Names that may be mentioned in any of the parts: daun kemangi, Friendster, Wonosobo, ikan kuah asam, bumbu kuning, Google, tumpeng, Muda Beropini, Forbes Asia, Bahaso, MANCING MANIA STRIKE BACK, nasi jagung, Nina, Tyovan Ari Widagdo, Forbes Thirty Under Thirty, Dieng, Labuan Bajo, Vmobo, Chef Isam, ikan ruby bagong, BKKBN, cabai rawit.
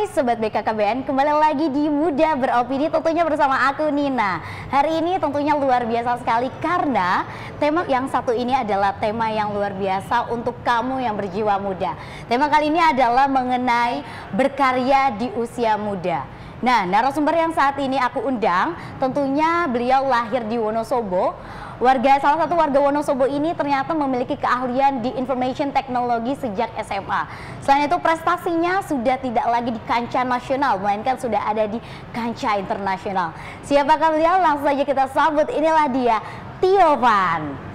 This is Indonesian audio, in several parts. Hai Sobat BKKBN, kembali lagi di Muda Beropini tentunya bersama aku Nina. Hari ini tentunya luar biasa sekali karena tema yang satu ini adalah tema yang luar biasa untuk kamu yang berjiwa muda. Tema kali ini adalah mengenai berkarya di usia muda. Nah, narasumber yang saat ini aku undang tentunya beliau lahir di Wonosobo. Salah satu warga Wonosobo ini ternyata memiliki keahlian di information technology sejak SMA. Selain itu prestasinya sudah tidak lagi di kancah nasional, melainkan sudah ada di kancah internasional. Siapakah beliau? Langsung saja kita sambut. Inilah dia, Tyovan.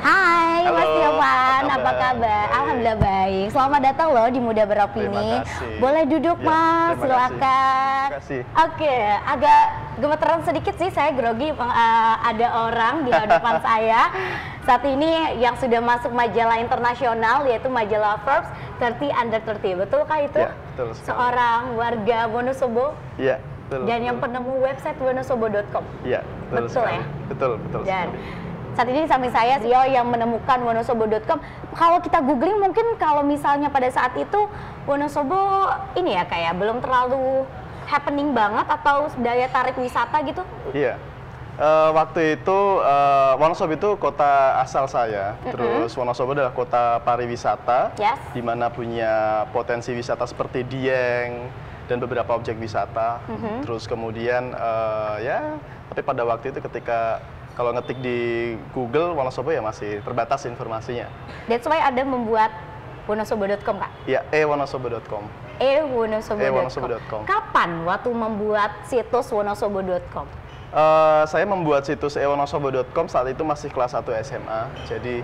Hai, halo, Mas Tyovan, apa kabar? Baik. Alhamdulillah baik. Selamat datang loh di Muda Beropini. Boleh duduk ya, Mas, silakan. Oke, agak gemeteran sedikit sih, saya grogi, ada orang di depan saya. Saat ini yang sudah masuk majalah internasional yaitu majalah Forbes 30 Under 30, betulkah itu? Ya, betul sekali. Seorang warga Wonosobo. Ya, betul. Dan betul. Yang penemu website wonosobo.com. Ya, betul ya. Betul, betul. Dan saat ini samping saya beliau yang menemukan wonosobo.com. Kalau kita googling mungkin kalau misalnya pada saat itu Wonosobo ini ya kayak belum terlalu happening banget atau daya tarik wisata gitu? Iya, waktu itu Wonosobo itu kota asal saya. Terus Wonosobo adalah kota pariwisata, yes, di mana punya potensi wisata seperti Dieng dan beberapa objek wisata. Terus kemudian ya, tapi pada waktu itu ketika kalau ngetik di Google Wonosobo ya masih terbatas informasinya. That's why ada membuat wonosobo.com, Kak? Iya, wonosobo.com. wonosobo.com. Kapan waktu membuat situs wonosobo.com? Saya membuat situs wonosobo.com saat itu masih kelas 1 SMA. Jadi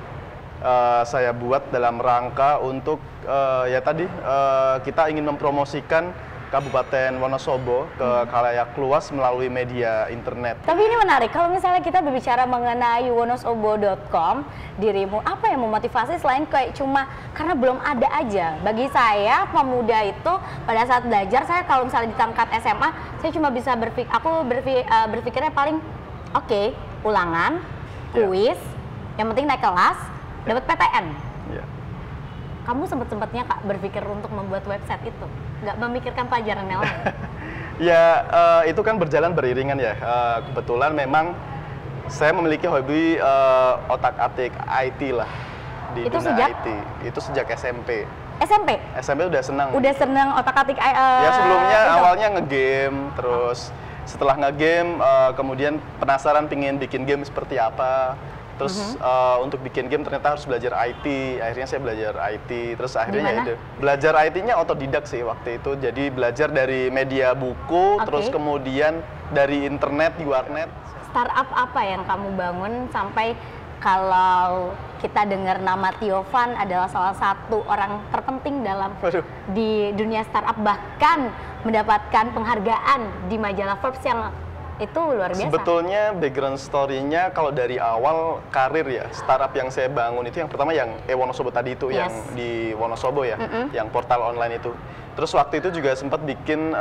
saya buat dalam rangka untuk ya tadi kita ingin mempromosikan Kabupaten Wonosobo ke khalayak luas melalui media internet. Tapi ini menarik, kalau misalnya kita berbicara mengenai wonosobo.com, dirimu apa yang memotivasi selain kayak cuma karena belum ada aja? Bagi saya pemuda itu pada saat belajar, saya kalau misalnya di tingkat SMA, saya cuma bisa berpikirnya paling oke, ulangan, kuis, yang penting naik kelas, dapat PTN. Kamu sempat-sempatnya Kak berpikir untuk membuat website itu? Nggak memikirkan pelajaran yang lain? Ya, itu kan berjalan beriringan ya. Kebetulan memang saya memiliki hobi otak-atik IT lah. Di itu sejak? IT. Itu sejak SMP. SMP? SMP udah senang. Udah senang otak-atik IT? Ya, sebelumnya itu awalnya nge-game, terus setelah nge-game, kemudian penasaran pingin bikin game seperti apa. Terus untuk bikin game ternyata harus belajar IT. Akhirnya saya belajar IT. Terus akhirnya ya itu, belajar IT-nya otodidak sih waktu itu. Jadi belajar dari media buku, terus kemudian dari internet, di warnet. Startup apa yang kamu bangun sampai kalau kita dengar nama Tyovan adalah salah satu orang terpenting dalam di dunia startup, bahkan mendapatkan penghargaan di majalah Forbes yang itu luar biasa. Sebetulnya background story-nya kalau dari awal karir ya, startup yang saya bangun itu yang pertama yang Wonosobo tadi itu, yang di Wonosobo ya, yang portal online itu. Terus waktu itu juga sempat bikin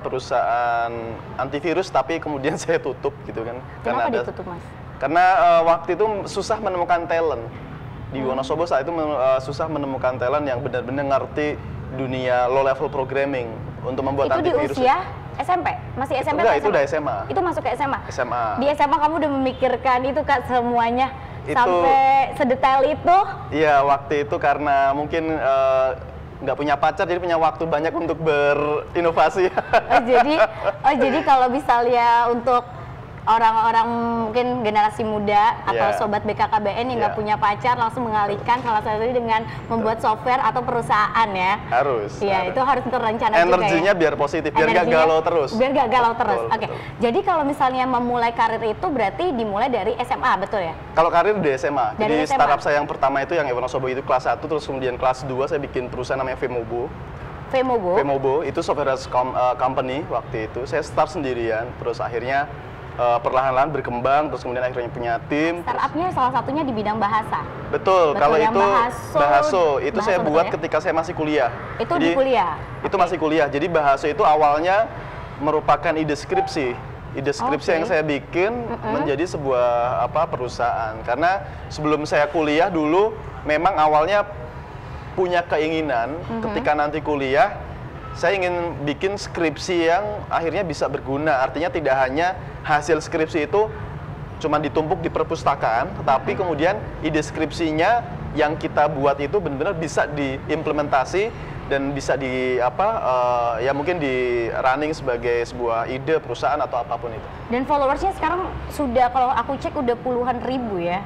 perusahaan antivirus, tapi kemudian saya tutup gitu kan. Kenapa ditutup, Mas? Karena waktu itu susah menemukan talent. Di Wonosobo saat itu susah menemukan talent yang benar-benar ngerti dunia low level programming untuk membuat itu antivirus. Itu di usia? SMP? Masih SMP? Enggak, itu udah SMA. Itu masuk ke SMA? SMA. Di SMA kamu udah memikirkan itu, Kak, semuanya? Itu, sampai sedetail itu? Iya, waktu itu karena mungkin nggak punya pacar, jadi punya waktu banyak untuk berinovasi. Oh, jadi kalau misalnya untuk orang-orang mungkin generasi muda atau sobat BKKBN yang nggak punya pacar langsung mengalihkan salah satunya dengan membuat software atau perusahaan ya. Harus. Iya, itu harus terencana juga. Energinya biar positif, biar nggak galau terus. Biar nggak galau terus. Oke. Jadi kalau misalnya memulai karir itu berarti dimulai dari SMA, betul ya? Kalau karir di SMA. Jadi startup saya yang pertama itu yang Wonosobo itu kelas 1, terus kemudian kelas 2 saya bikin perusahaan namanya Vmobo. Vmobo. Vmobo itu software company waktu itu. Saya start sendirian, terus akhirnya perlahan-lahan berkembang, terus kemudian akhirnya punya tim. Startupnya salah satunya di bidang bahasa. Betul, kalau itu Bahaso itu saya buat ketika saya masih kuliah. Itu di kuliah? Itu masih kuliah, jadi Bahaso itu awalnya merupakan ide skripsi. Ide skripsi yang saya bikin menjadi sebuah perusahaan. Karena sebelum saya kuliah dulu memang awalnya punya keinginan ketika nanti kuliah saya ingin bikin skripsi yang akhirnya bisa berguna. Artinya tidak hanya hasil skripsi itu cuma ditumpuk di perpustakaan, tetapi kemudian ide skripsinya yang kita buat itu benar-benar bisa diimplementasi dan bisa di ya mungkin di running sebagai sebuah ide perusahaan atau apapun itu. Dan followersnya sekarang sudah, kalau aku cek, udah puluhan ribu ya.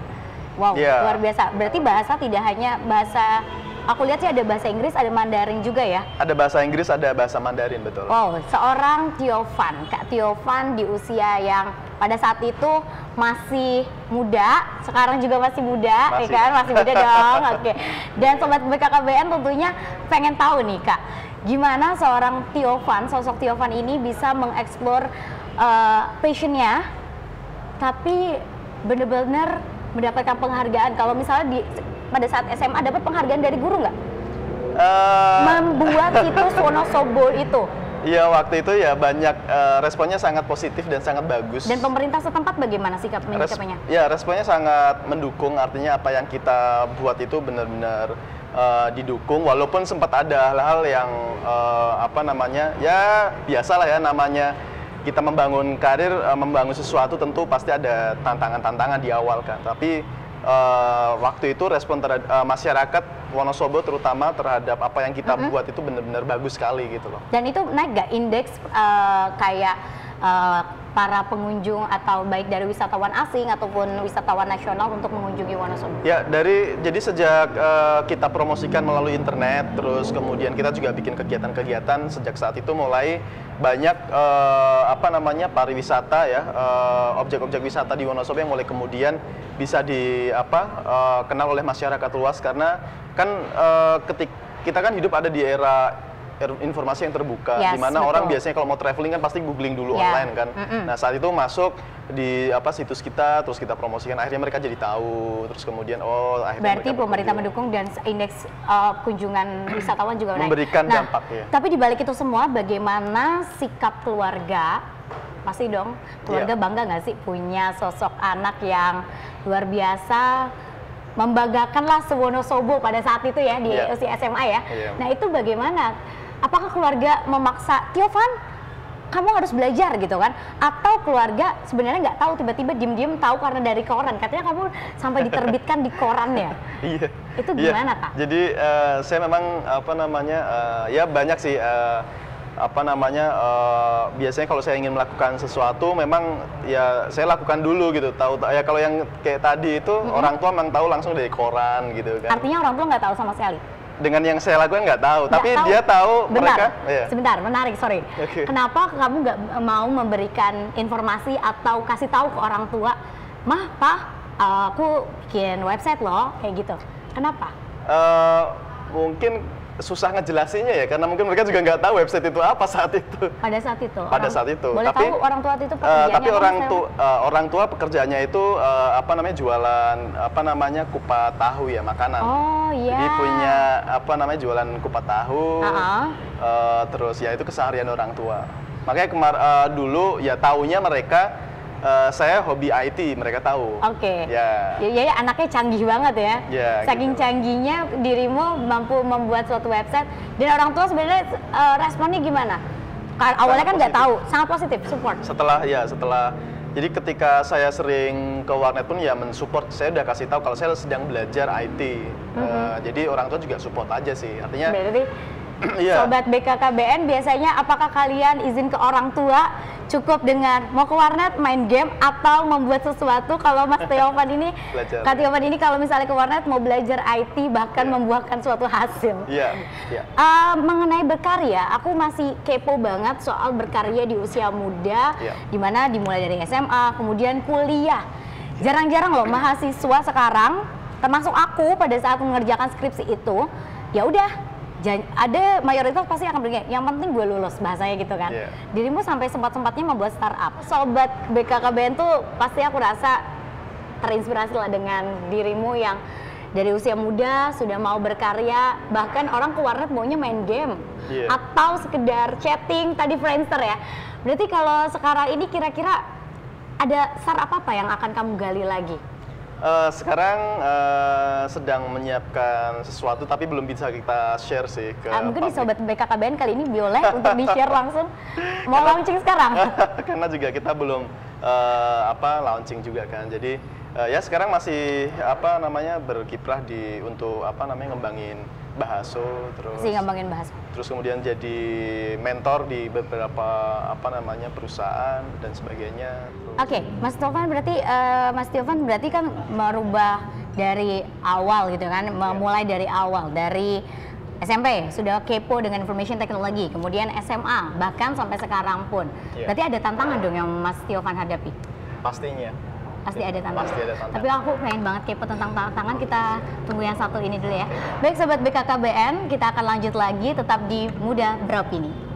Wow, yeah, luar biasa. Berarti bahasa tidak hanya bahasa, aku lihat sih ada bahasa Inggris, ada Mandarin juga ya? Ada bahasa Inggris, ada bahasa Mandarin, betul. Wow, seorang Tyovan, Kak Tyovan di usia yang pada saat itu masih muda, sekarang juga masih muda, ya kan? Masih muda dong, oke. Dan Sobat BKKBN tentunya pengen tahu nih Kak, gimana seorang Tyovan, sosok Tyovan ini bisa mengeksplor passionnya, tapi bener-bener mendapatkan penghargaan. Kalau misalnya pada saat SMA dapat penghargaan dari guru nggak? Membuat situs Wonosobo itu? Iya, waktu itu ya banyak, responnya sangat positif dan sangat bagus. Dan pemerintah setempat bagaimana sikap menyikapinya? Ya, responnya sangat mendukung, artinya apa yang kita buat itu benar-benar didukung, walaupun sempat ada hal-hal yang apa namanya, ya biasalah ya, namanya kita membangun karir, membangun sesuatu tentu pasti ada tantangan-tantangan di awal kan. Tapi waktu itu respon masyarakat Wonosobo terutama terhadap apa yang kita buat itu benar-benar bagus sekali gitu loh. Dan itu naik gak indeks kayak para pengunjung atau baik dari wisatawan asing ataupun wisatawan nasional untuk mengunjungi Wonosobo? Ya, jadi sejak kita promosikan melalui internet, terus kemudian kita juga bikin kegiatan-kegiatan, sejak saat itu mulai banyak apa namanya pariwisata ya, objek-objek wisata di Wonosobo yang mulai kemudian bisa di kenal oleh masyarakat luas, karena kan kita kan hidup ada di era informasi yang terbuka, yes, di mana orang biasanya kalau mau traveling kan pasti googling dulu online kan. Nah, saat itu masuk di situs kita, terus kita promosikan, akhirnya mereka jadi tahu, terus kemudian berarti pemerintah mendukung dan indeks kunjungan wisatawan juga naik. Memberikan dampak ya. Tapi dibalik itu semua, bagaimana sikap keluarga? Pasti dong, keluarga bangga nggak sih punya sosok anak yang luar biasa, membanggakanlah Wonosobo pada saat itu ya, di usia SMA ya. Nah, itu bagaimana? Apakah keluarga memaksa, Tyovan, kamu harus belajar gitu kan? Atau keluarga sebenarnya nggak tahu, tiba-tiba diem-diem tahu karena dari koran, katanya kamu sampai diterbitkan di koran ya? Iya. Itu gimana Kak? Jadi saya memang ya banyak sih biasanya kalau saya ingin melakukan sesuatu memang ya saya lakukan dulu gitu, ya kalau yang kayak tadi itu orang tua memang tahu langsung dari koran gitu kan. Artinya orang tua nggak tahu sama sekali? Dengan yang saya lakukan nggak tahu, tapi dia tahu mereka. Sebentar, menarik, sorry. Kenapa kamu nggak mau memberikan informasi atau kasih tahu ke orang tua, Mah, Pak, aku bikin website loh, kayak gitu. Kenapa? Mungkin susah ngejelasinnya ya, karena mungkin mereka juga nggak tahu website itu apa saat itu. Pada saat itu. Pada saat itu. Boleh tahu orang tua itu pekerjaannya? Tapi orang tua pekerjaannya itu jualan kupat tahu ya, makanan. Oh iya. Jadi punya jualan kupat tahu. Terus ya itu keseharian orang tua. Makanya dulu ya taunya mereka, saya hobi IT, mereka tahu. Oke. Ya, anaknya canggih banget ya. Saking canggihnya dirimu mampu membuat suatu website. Dan orang tua sebenarnya responnya gimana? Awalnya kan nggak tahu, sangat positif, support. Jadi ketika saya sering ke warnet pun ya mensupport, saya udah kasih tahu kalau saya sedang belajar IT. Jadi orang tua juga support aja sih. Artinya. Berarti Sobat BKKBN biasanya apakah kalian izin ke orang tua? Cukup dengan mau ke warnet, main game, atau membuat sesuatu. Kalau Mas Tyovan ini, Kak Tyovan ini kalau misalnya ke warnet mau belajar IT, bahkan membuahkan suatu hasil. Mengenai berkarya, aku masih kepo banget soal berkarya di usia muda, dimana dimulai dari SMA, kemudian kuliah. Jarang-jarang loh mahasiswa sekarang, termasuk aku pada saat mengerjakan skripsi itu, ya udah. Ada mayoritas pasti akan begini, yang penting gue lulus, bahasanya gitu kan. Dirimu sampai sempat-sempatnya membuat startup. Sobat BKKBN tuh pasti aku rasa terinspirasi lah dengan dirimu yang dari usia muda sudah mau berkarya. Bahkan orang ke warnet maunya main game atau sekedar chatting, tadi Friendster ya. Berarti kalau sekarang ini kira-kira ada startup apa yang akan kamu gali lagi? Sekarang sedang menyiapkan sesuatu, tapi belum bisa kita share sih ke mungkin public. Di Sobat BKKBN kali ini boleh untuk di-share langsung. Mau launching sekarang? Karena juga kita belum launching juga kan. Jadi ya sekarang masih berkiprah di untuk ngembangin Bahaso, terus kemudian jadi mentor di beberapa perusahaan dan sebagainya. Oke, Mas Tyovan berarti kan merubah dari awal gitu kan, memulai dari awal, dari SMP sudah kepo dengan information technology, kemudian SMA bahkan sampai sekarang pun. Berarti ada tantangan dong yang Mas Tyovan hadapi? Pastinya. Pasti ada tantangan. Tapi aku pengen banget kepo tentang tantangan. Kita tunggu yang satu ini dulu ya. Baik Sobat BKKBN, kita akan lanjut lagi tetap di Muda Beropini.